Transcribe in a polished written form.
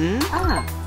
Ah.